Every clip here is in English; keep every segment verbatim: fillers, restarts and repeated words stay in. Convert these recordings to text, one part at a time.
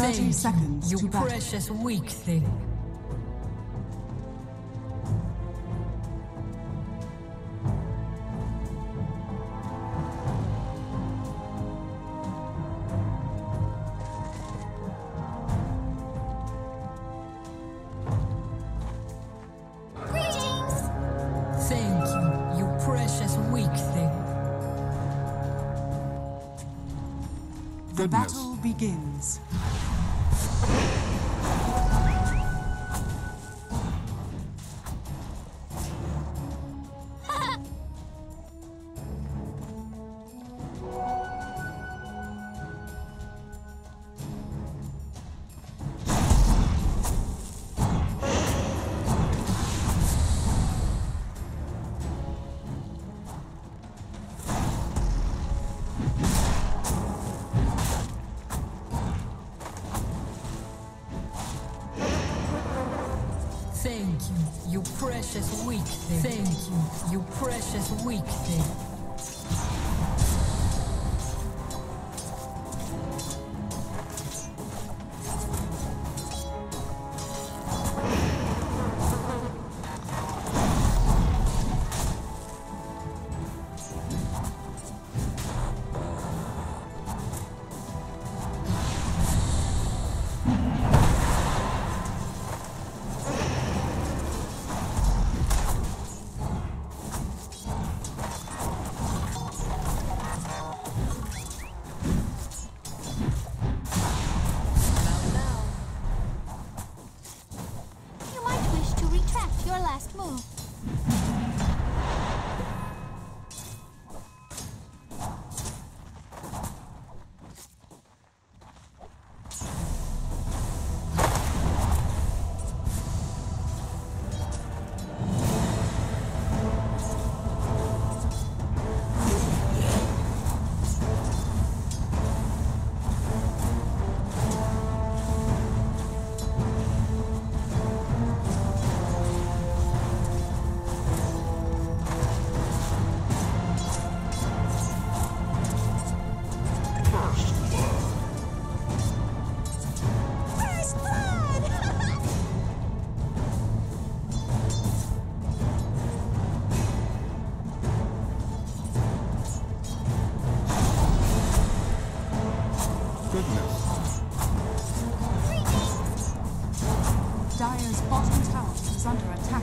thirty seconds you to precious battle. Weak thing. The battle begins. Thank you, you precious weak thing. Thank you, you precious weak thing. Dire's bottom tower is under attack.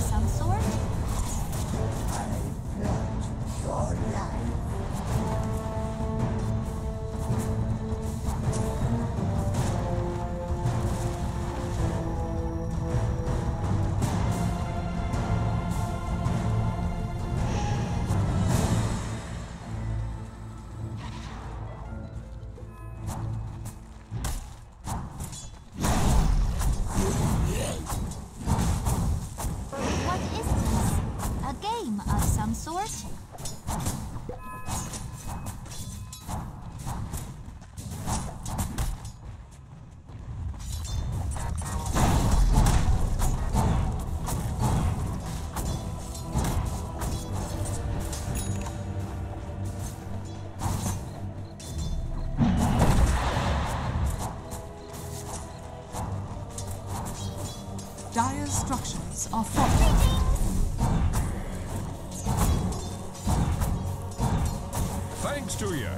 Some sort? I... course. Dire structures are fortified. Thanks to you.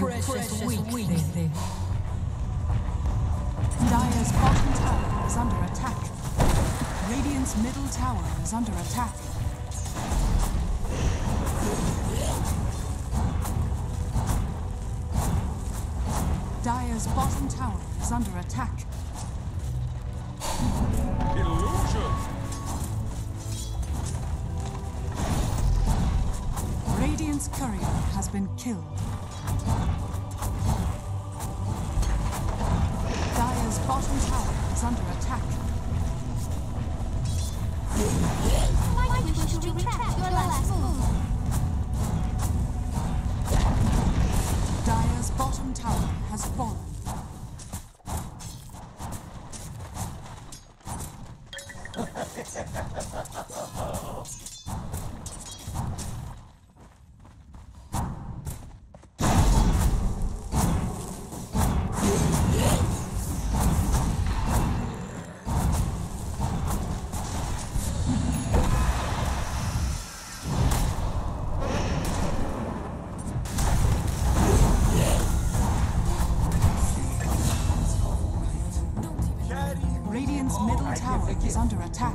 Precious weak thing. Dire's bottom tower is under attack. Radiant's middle tower is under attack. Dire's bottom tower is under attack. Illusion! Radiant's courier has been killed. Dire's bottom tower is under attack. I wish to retract your last move. Dire's bottom tower has fallen. Is under attack.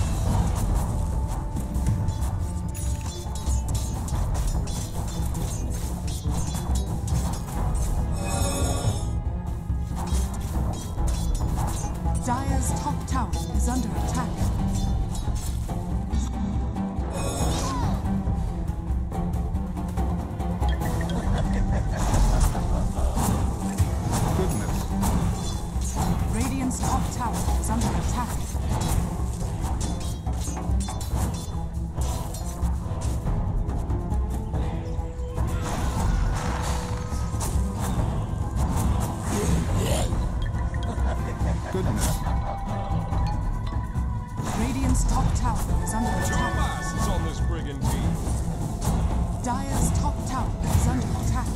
Dire's top tower is under attack. Dire's top tower is under attack. Your ass is on this friggin' team. Dire's top tower is under attack.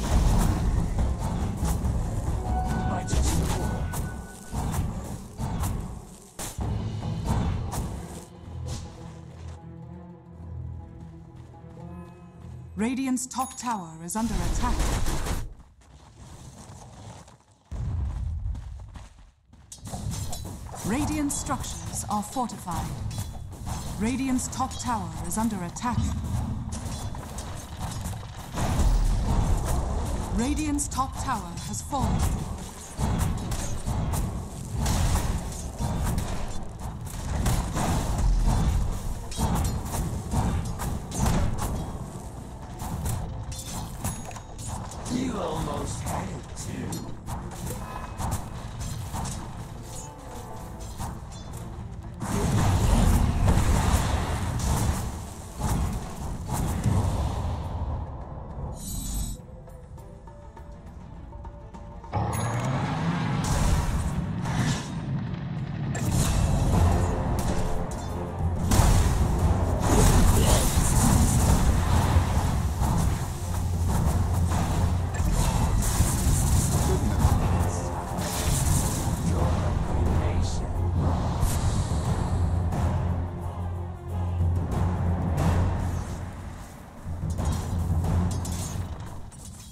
Radiant's top tower is under attack. Radiant structures are fortified. Radiant's top tower is under attack. Radiant's top tower has fallen.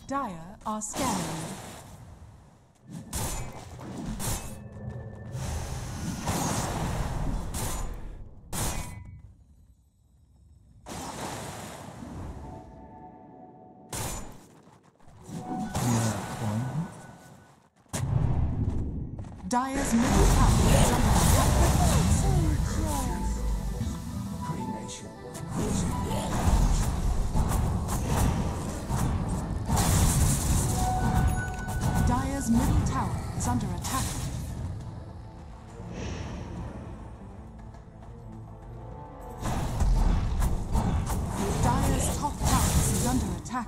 Dire are scanning. Dire's middle tower is under attack. Cremation. Dire's middle tower is under attack. Dire's top tower is under attack.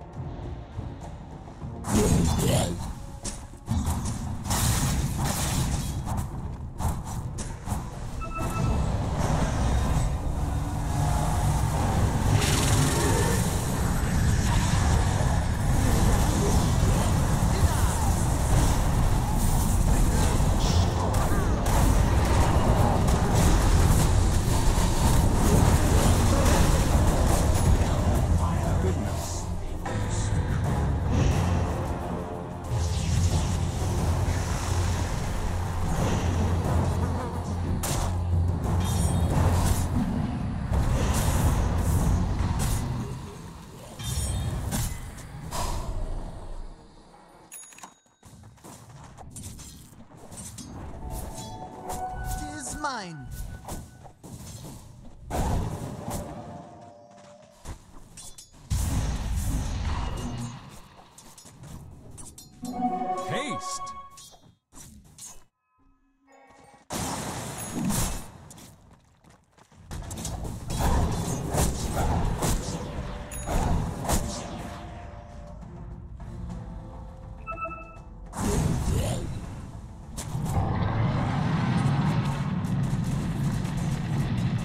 Haste!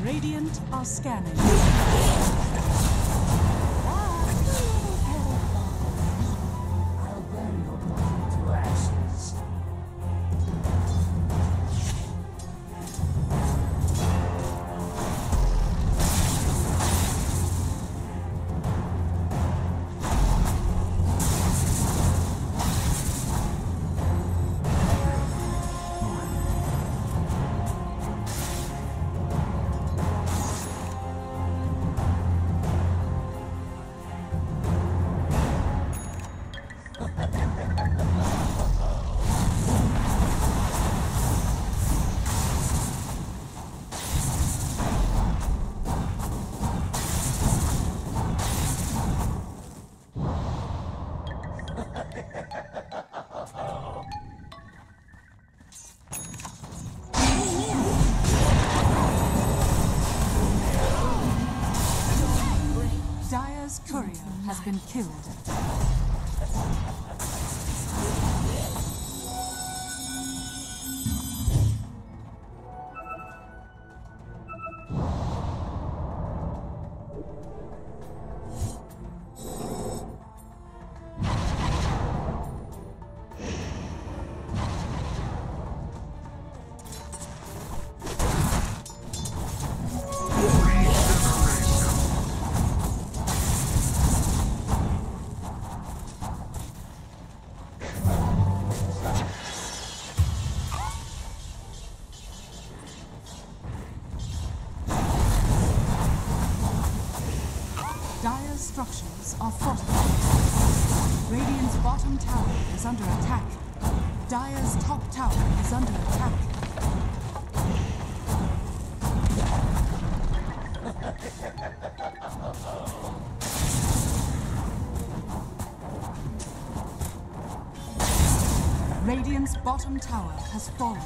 Radiant are scanning. has been killed. Structures are fortified. Radiant's bottom tower is under attack. Dire's top tower is under attack. Radiant's bottom tower has fallen.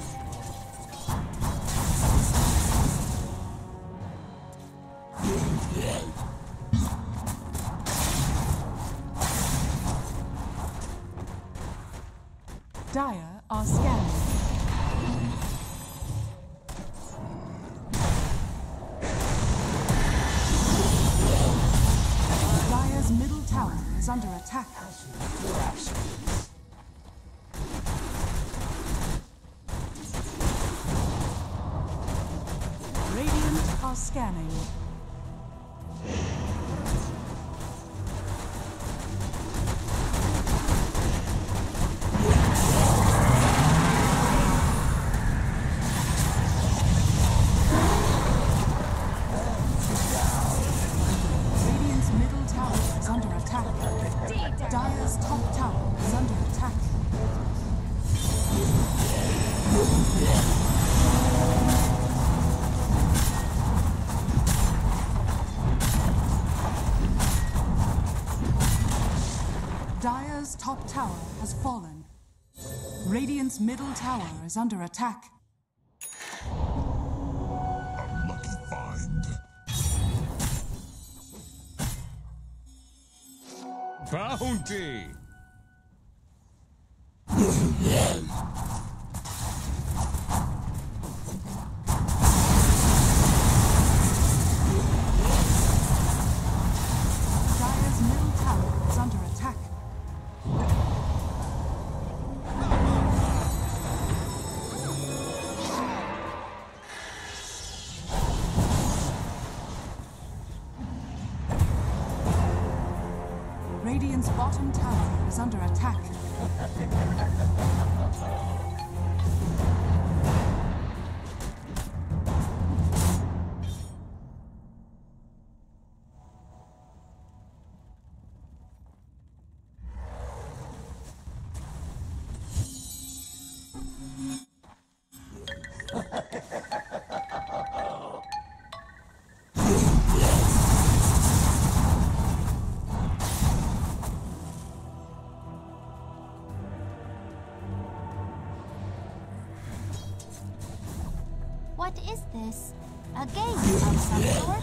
Dire are scanning. Dire's middle tower is under attack. Radiant are scanning. Dire's top tower is under attack. Dire's top tower has fallen. Radiant's middle tower is under attack. Bounty! Radiant's bottom tower is under attack. What is this? A game of some sort?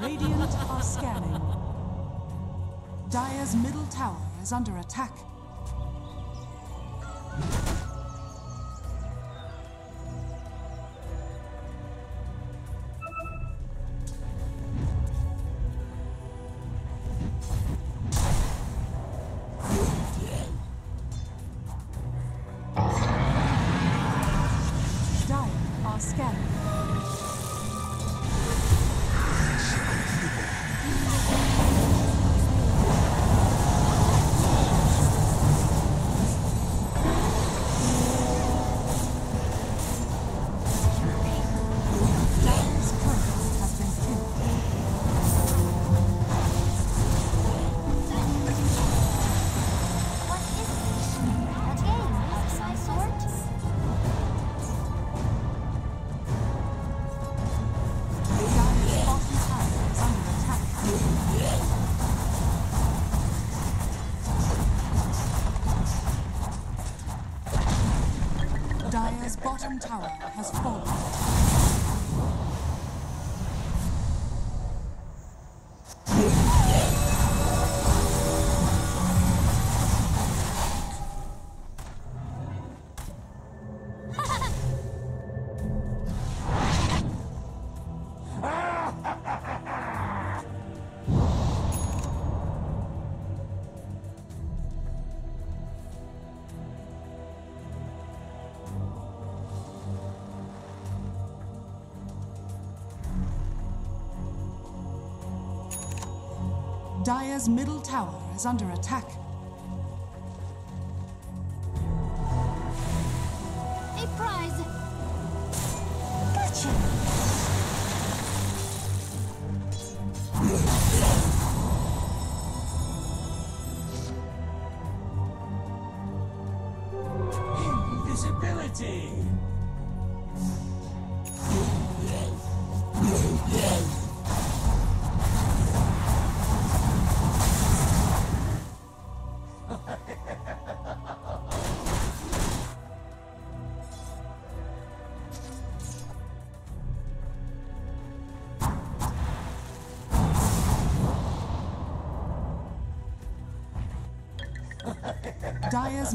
Radiant are scanning. Dire's middle tower is under attack. Dire are scanning. Dire's turret bottom tower has fallen. Dire's middle tower is under attack. A prize! Gotcha! Invisibility! Dire's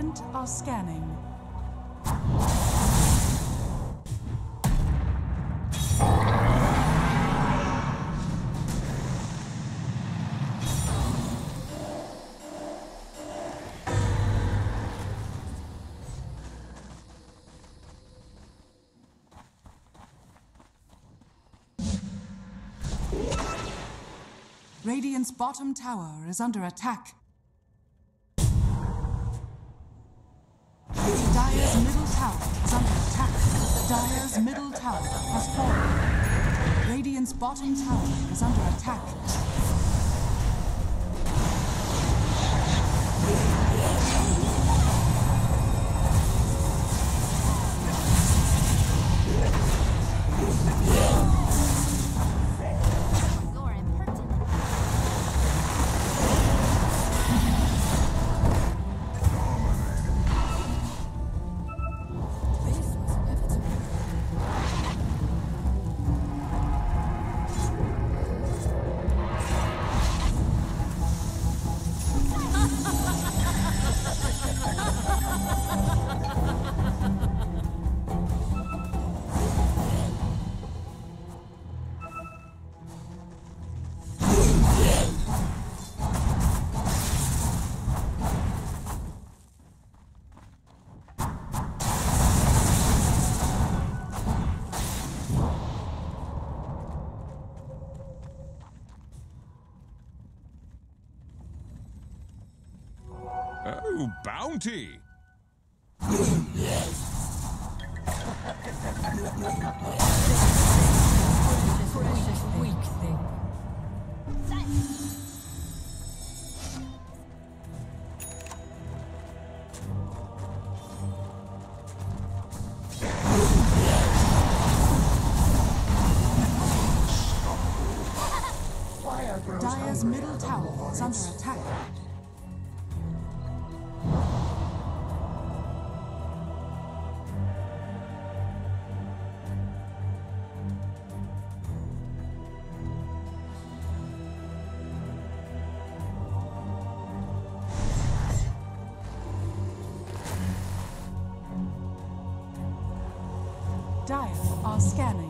Radiant are scanning. Radiant's bottom tower is under attack. Dire's middle tower is under attack. Dire's middle tower has fallen. Radiant's bottom tower is under attack. Oh, bounty! Precious weak thing. Dire's middle tower is under attack. Dire are scanning.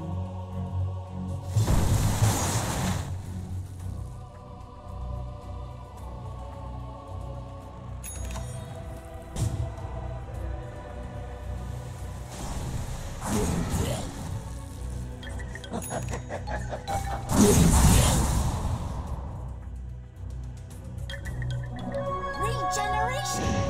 Regeneration!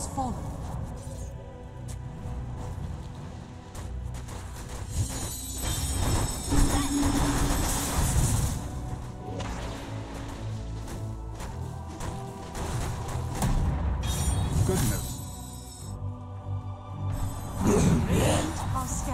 has fallen. Goodness. Are scanning.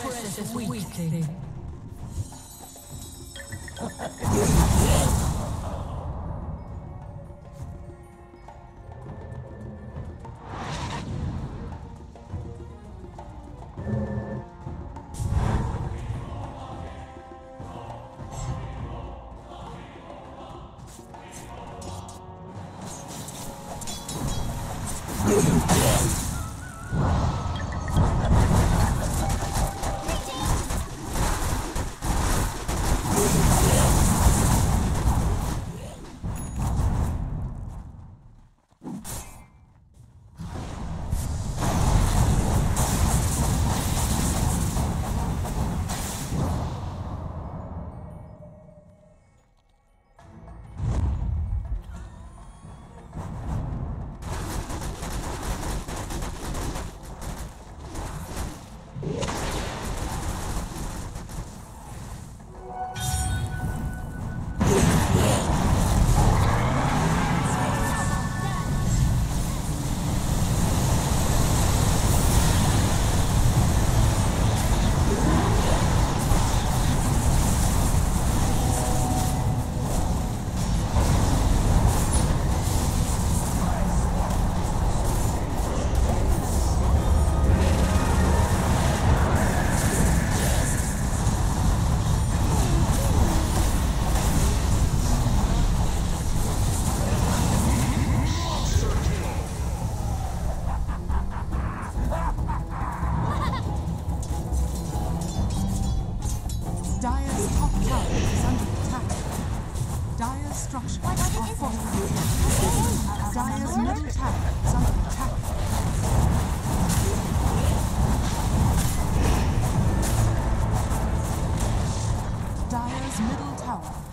Precious weakling.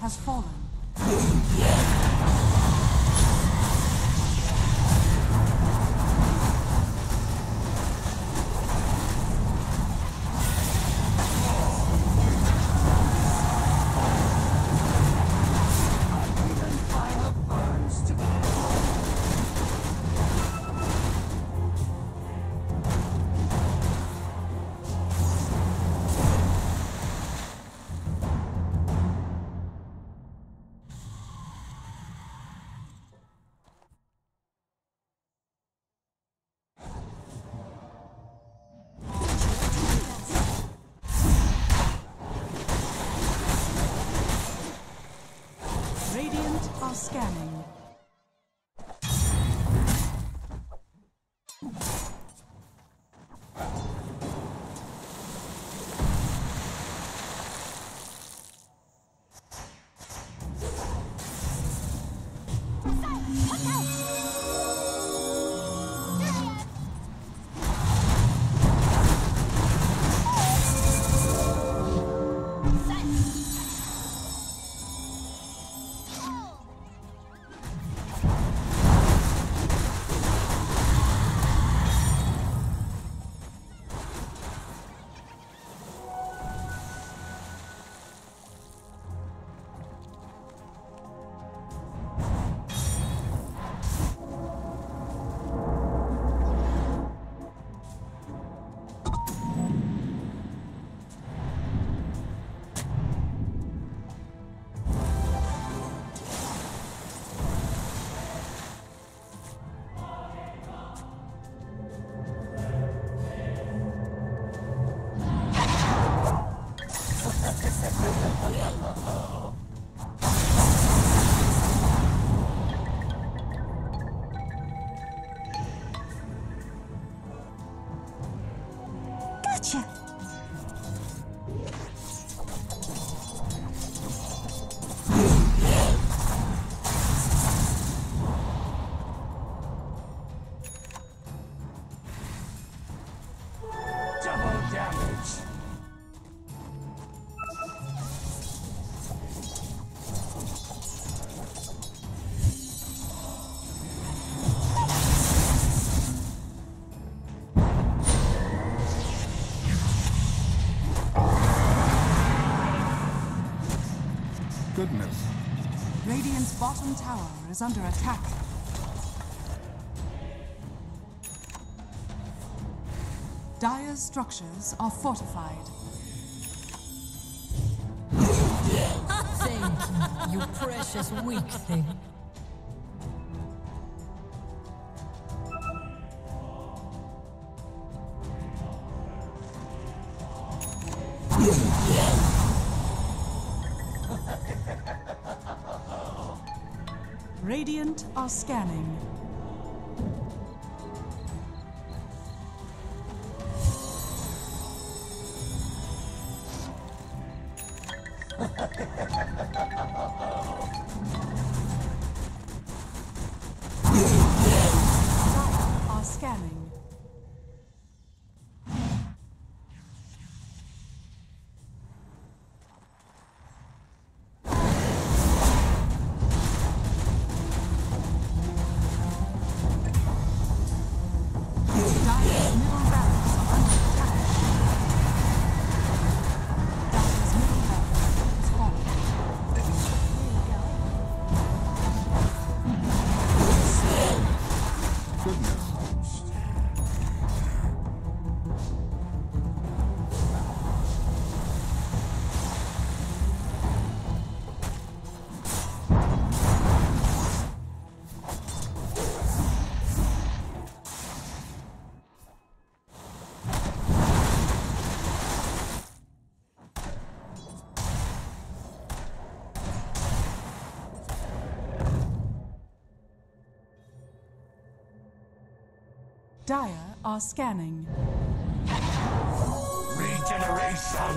Has fallen. Scanning. bottom tower is under attack. Dire's structures are fortified. Thank you, you precious weak thing. Radiant are scanning. Are scanning. Dire are scanning. Regeneration!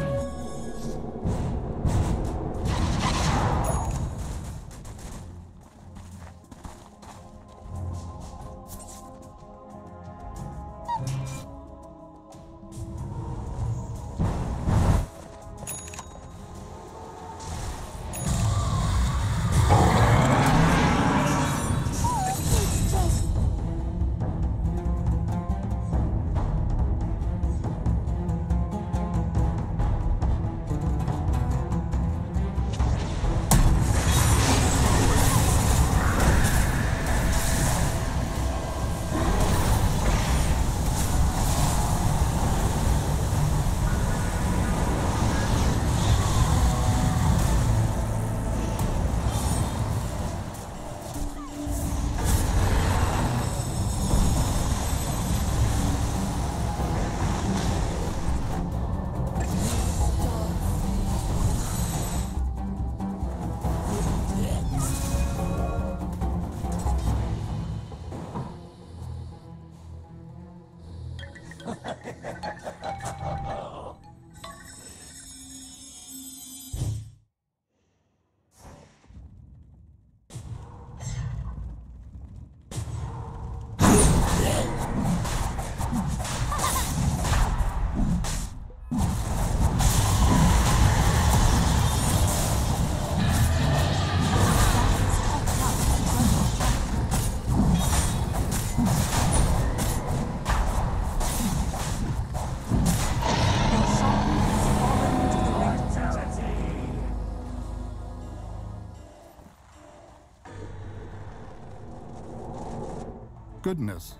Goodness.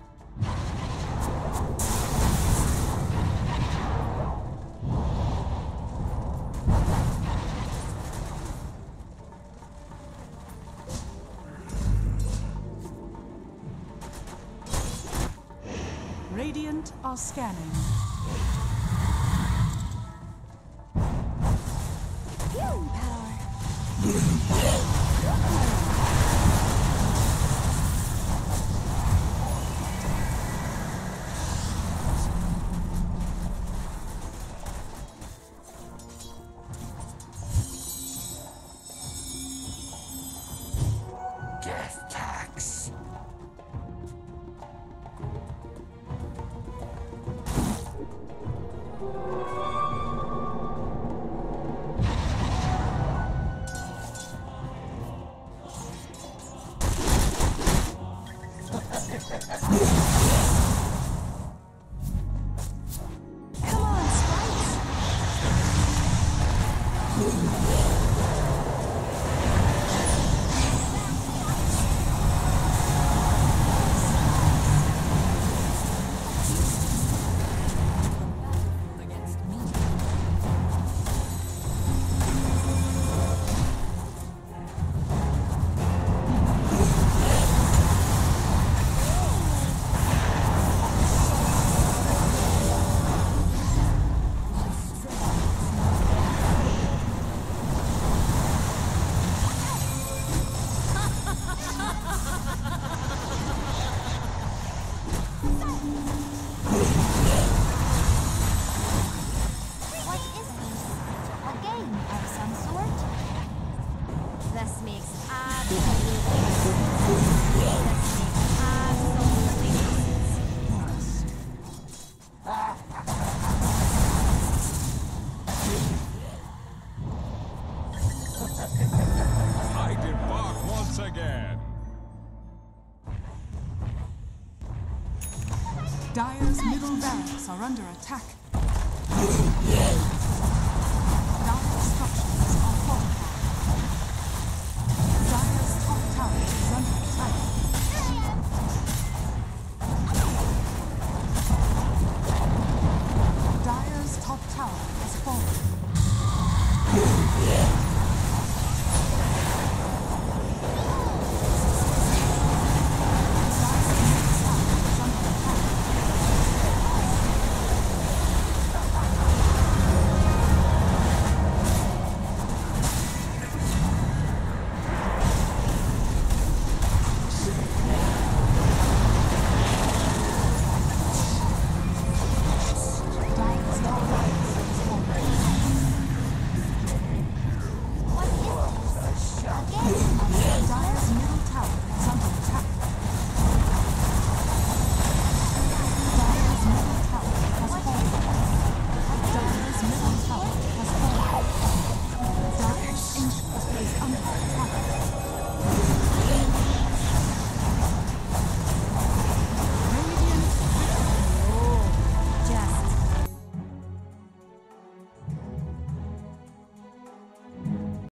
Radiant are scanning. Healing power. Come on, Spikes! Dire's middle barracks are under attack.